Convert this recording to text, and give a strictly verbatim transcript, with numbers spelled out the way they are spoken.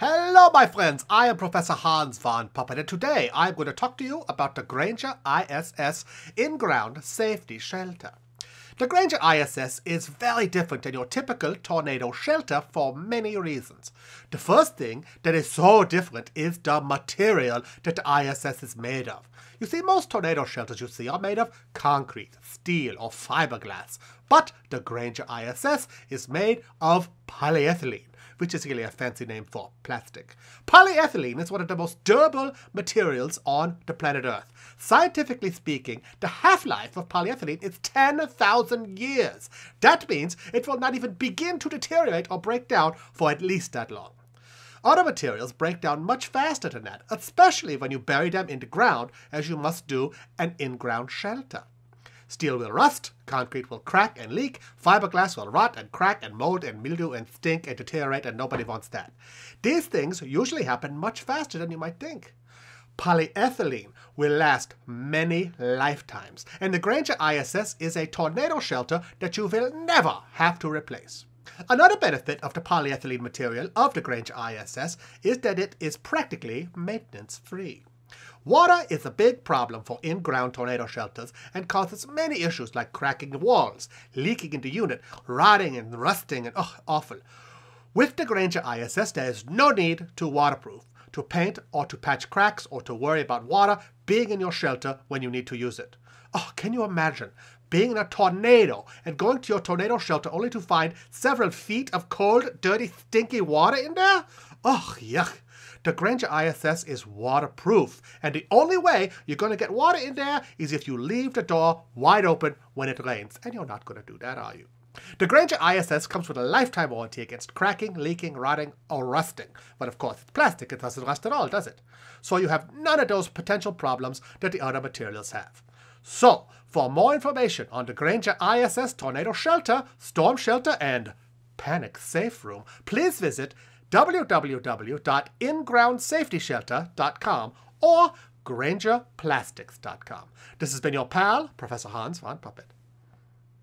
Hello my friends, I am Professor Hans von Puppett, and today I'm going to talk to you about the Granger I S S in-ground safety shelter. The Granger I S S is very different than your typical tornado shelter for many reasons. The first thing that is so different is the material that the I S S is made of. You see, most tornado shelters you see are made of concrete, steel, or fiberglass, but the Granger I S S is made of polyethylene, which is really a fancy name for plastic. Polyethylene is one of the most durable materials on the planet Earth. Scientifically speaking, the half-life of polyethylene is ten thousand years. That means it will not even begin to deteriorate or break down for at least that long. Other materials break down much faster than that, especially when you bury them in the ground, as you must do an in-ground shelter. Steel will rust, concrete will crack and leak, fiberglass will rot and crack and mold and mildew and stink and deteriorate, and nobody wants that. These things usually happen much faster than you might think. Polyethylene will last many lifetimes, and the Granger I S S is a tornado shelter that you will never have to replace. Another benefit of the polyethylene material of the Granger I S S is that it is practically maintenance-free. Water is a big problem for in-ground tornado shelters and causes many issues like cracking the walls, leaking in the unit, rotting and rusting, and ugh, awful. With the Granger I S S, there is no need to waterproof, to paint or to patch cracks, or to worry about water being in your shelter when you need to use it. Oh, can you imagine being in a tornado and going to your tornado shelter only to find several feet of cold, dirty, stinky water in there? Oh, yuck. The Granger I S S is waterproof, and the only way you're going to get water in there is if you leave the door wide open when it rains, and you're not going to do that, are you? The Granger I S S comes with a lifetime warranty against cracking, leaking, rotting, or rusting, but of course it's plastic, it doesn't rust at all, does it? So you have none of those potential problems that the other materials have. So, for more information on the Granger I S S tornado shelter, storm shelter, and panic safe room, please visit w w w dot inground safety shelter dot com or granger plastics dot com. This has been your pal, Professor Hans von Puppett.